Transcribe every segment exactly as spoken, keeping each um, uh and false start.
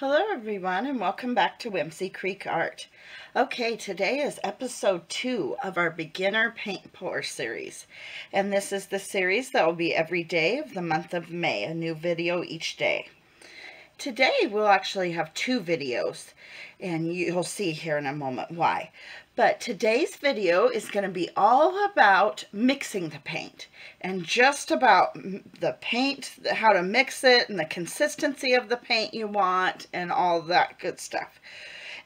Hello everyone and welcome back to Whimsy Creek Art. Okay, today is episode two of our beginner paint pour series, and this is the series that will be every day of the month of May, a new video each day. Today we'll actually have two videos, and you'll see here in a moment why. But today's video is going to be all about mixing the paint, and just about the paint, how to mix it, and the consistency of the paint you want, and all that good stuff.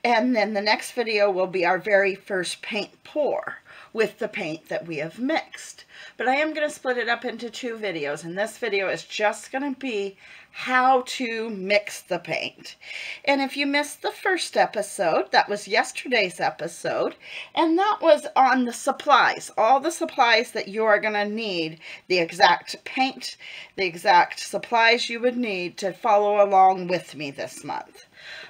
And then the next video will be our very first paint pour with the paint that we have mixed. But I am going to split it up into two videos, and this video is just going to be how to mix the paint. And if you missed the first episode, that was yesterday's episode, and that was on the supplies, all the supplies that you are going to need, the exact paint, the exact supplies you would need to follow along with me this month.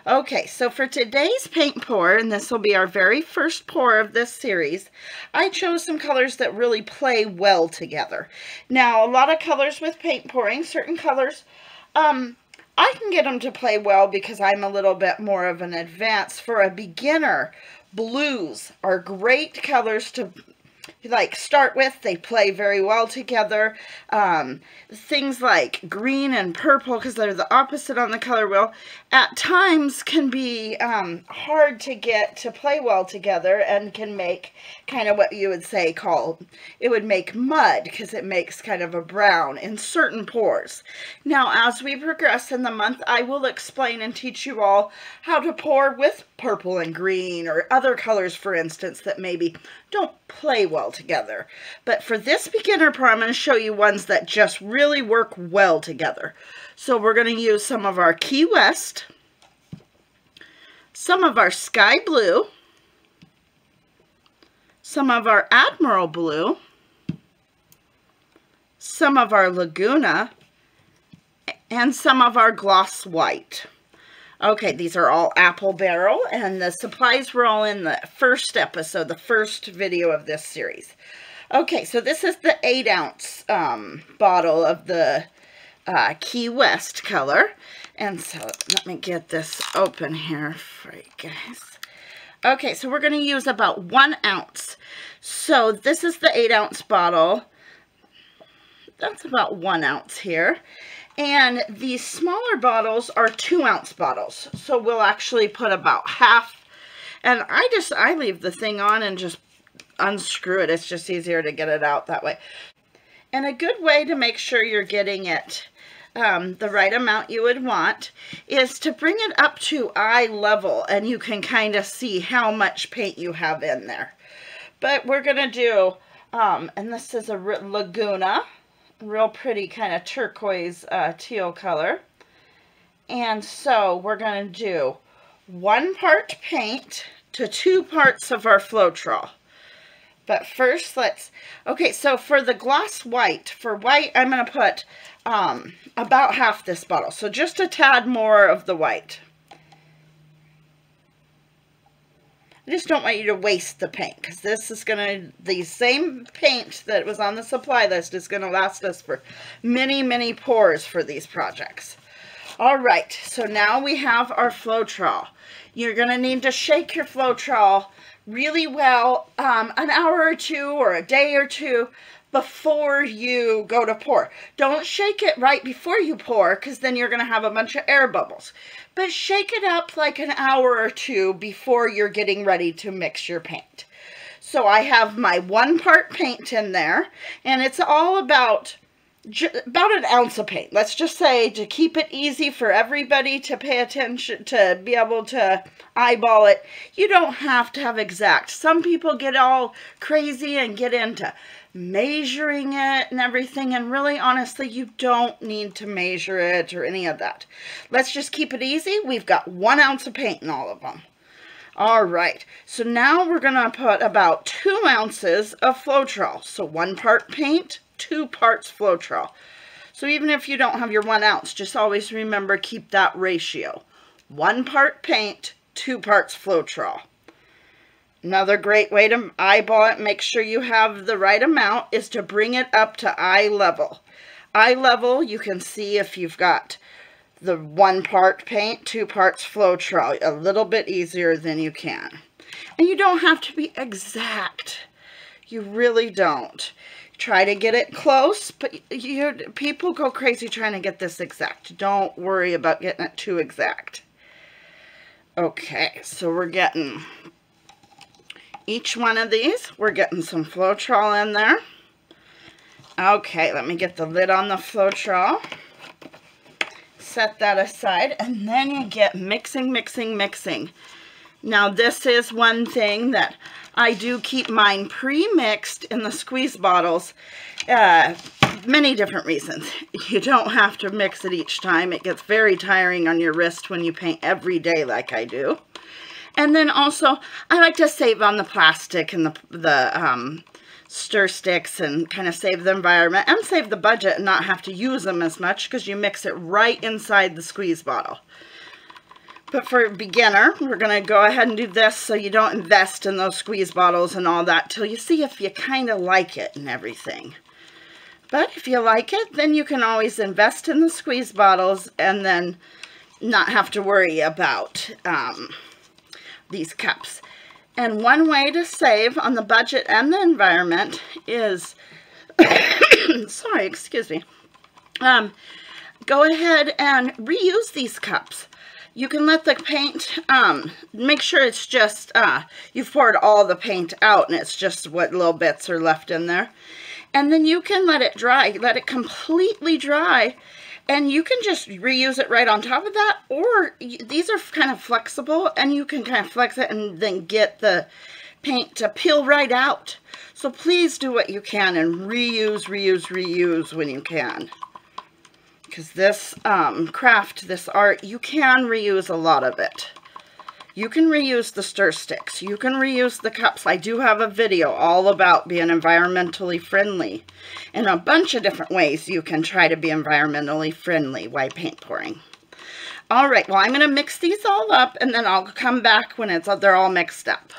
Okay, so for today's paint pour, and this will be our very first pour of this series, I chose some colors that really play well together. Now, a lot of colors with paint pouring, certain colors, um, I can get them to play well because I'm a little bit more of an advanced. For a beginner, blues are great colors to like start with. They play very well together. Um, things like green and purple, because they're the opposite on the color wheel, at times can be um, hard to get to play well together, and can make kind of what you would say call, it would make mud, because it makes kind of a brown in certain pours. Now, as we progress in the month, I will explain and teach you all how to pour with purple and green, or other colors, for instance, that maybe don't play well together. But for this beginner pour, I'm going to show you ones that just really work well together. So we're going to use some of our Key West, some of our Sky Blue, some of our Admiral Blue, some of our Laguna, and some of our Gloss White. Okay, these are all Apple Barrel, and the supplies were all in the first episode, the first video of this series. Okay, so this is the eight ounce um, bottle of the uh, Key West color. And so, let me get this open here for you guys. Okay, so we're going to use about one ounce. So, this is the eight ounce bottle. That's about one ounce here. And these smaller bottles are two ounce bottles, so we'll actually put about half. And I just, I leave the thing on and just unscrew it. It's just easier to get it out that way. And a good way to make sure you're getting it um, the right amount you would want is to bring it up to eye level, and you can kind of see how much paint you have in there. But we're going to do, um, and this is a Laguna. Real pretty kind of turquoise uh, teal color. And so we're going to do one part paint to two parts of our Floetrol. But first let's, okay, so for the gloss white, for white I'm going to put um, about half this bottle. So just a tad more of the white. I just don't want you to waste the paint, because this is going to, the same paint that was on the supply list is going to last us for many, many pours for these projects. All right, so now we have our Floetrol. You're going to need to shake your Floetrol really well um, an hour or two or a day or two before you go to pour. Don't shake it right before you pour, because then you're going to have a bunch of air bubbles. But shake it up like an hour or two before you're getting ready to mix your paint. So I have my one part paint in there, and it's all about about an ounce of paint. Let's just say, to keep it easy for everybody to pay attention, to be able to eyeball it, you don't have to have exact. Some people get all crazy and get into measuring it and everything, and really honestly you don't need to measure it or any of that. Let's just keep it easy. We've got one ounce of paint in all of them. All right, so now we're gonna put about two ounces of Floetrol. So one part paint, two parts Floetrol. So even if you don't have your one ounce, just always remember, keep that ratio. One part paint, two parts Floetrol. Another great way to eyeball it, make sure you have the right amount, is to bring it up to eye level. Eye level, you can see if you've got the one part paint, two parts Floetrol. A little bit easier than you can. And you don't have to be exact. You really don't. Try to get it close, but you people go crazy trying to get this exact. Don't worry about getting it too exact. Okay, so we're getting each one of these. We're getting some Floetrol in there. Okay, let me get the lid on the Floetrol. Set that aside, and then you get mixing, mixing, mixing. Now, this is one thing that I do keep mine pre-mixed in the squeeze bottles. Uh, many different reasons. You don't have to mix it each time. It gets very tiring on your wrist when you paint every day like I do. And then also, I like to save on the plastic and the, the um, stir sticks and kind of save the environment and save the budget and not have to use them as much because you mix it right inside the squeeze bottle. But for a beginner, we're going to go ahead and do this so you don't invest in those squeeze bottles and all that till you see if you kind of like it and everything. But if you like it, then you can always invest in the squeeze bottles and then not have to worry about um, these cups. And one way to save on the budget and the environment is, sorry, excuse me, um, go ahead and reuse these cups. You can let the paint, um, make sure it's just, uh, you've poured all the paint out and it's just what little bits are left in there. And then you can let it dry, let it completely dry, and you can just reuse it right on top of that, or you, these are kind of flexible and you can kind of flex it and then get the paint to peel right out. So please do what you can and reuse, reuse, reuse when you can. Because this um, craft, this art, you can reuse a lot of it. You can reuse the stir sticks. You can reuse the cups. I do have a video all about being environmentally friendly. And a bunch of different ways you can try to be environmentally friendly while paint pouring. All right, well, I'm going to mix these all up, and then I'll come back when it's they're all mixed up.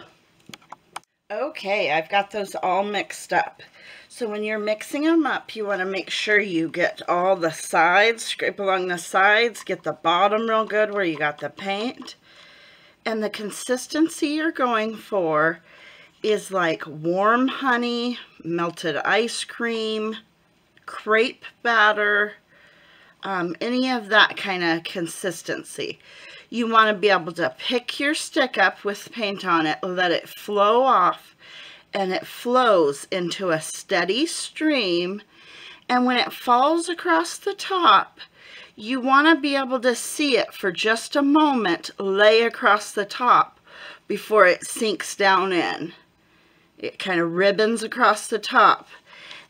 Okay, I've got those all mixed up. So when you're mixing them up, you want to make sure you get all the sides, scrape along the sides, get the bottom real good where you got the paint. And the consistency you're going for is like warm honey, melted ice cream, crepe batter, um, any of that kind of consistency. You want to be able to pick your stick up with paint on it, let it flow off. And it flows into a steady stream, and when it falls across the top, you want to be able to see it for just a moment lay across the top before it sinks down in. It kind of ribbons across the top,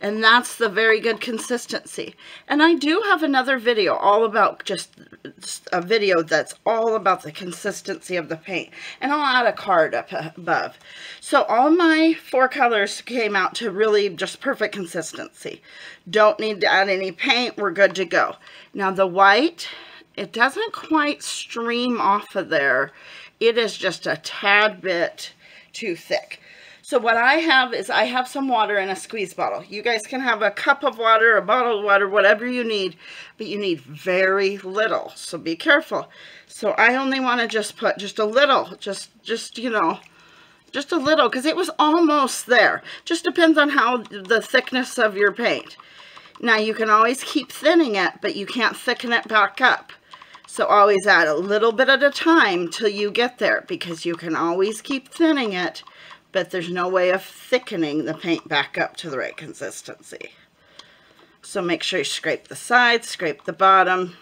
and that's the very good consistency. And I do have another video all about just, just a video that's all about the consistency of the paint. And I'll add a card up above. So all my four colors came out to really just perfect consistency. Don't need to add any paint. We're good to go. Now the white, it doesn't quite stream off of there. It is just a tad bit too thick. So what I have is I have some water in a squeeze bottle. You guys can have a cup of water, a bottle of water, whatever you need, but you need very little, so be careful. So I only want to just put just a little, just, just you know, just a little, because it was almost there. Just depends on how the thickness of your paint. Now you can always keep thinning it, but you can't thicken it back up. So always add a little bit at a time till you get there, because you can always keep thinning it, but there's no way of thickening the paint back up to the right consistency. So make sure you scrape the sides, scrape the bottom,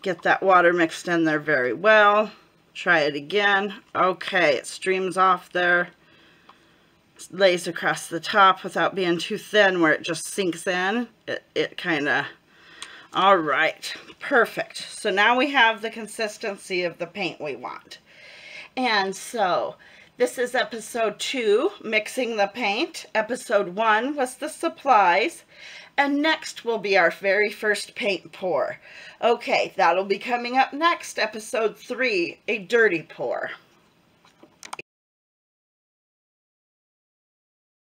get that water mixed in there very well. Try it again. Okay, it streams off there, lays across the top without being too thin where it just sinks in. It, it kind of, all right, perfect. So now we have the consistency of the paint we want. And so, this is episode two, mixing the paint. Episode one was the supplies. And next will be our very first paint pour. Okay, that'll be coming up next, episode three, a dirty pour.